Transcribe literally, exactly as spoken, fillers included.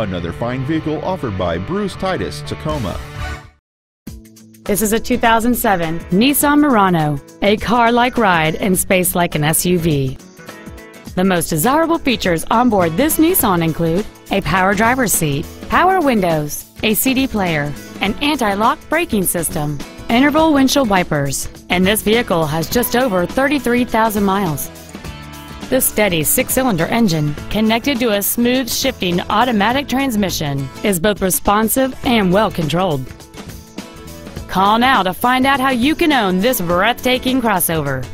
Another fine vehicle offered by Bruce Titus Tacoma. This is a two thousand seven Nissan Murano, a car-like ride and space like an S U V. The most desirable features on board this Nissan include a power driver's seat, power windows, a C D player, an anti-lock braking system, interval windshield wipers, and this vehicle has just over thirty-three thousand miles. The steady six-cylinder engine, connected to a smooth shifting automatic transmission, is both responsive and well controlled. Call now to find out how you can own this breathtaking crossover.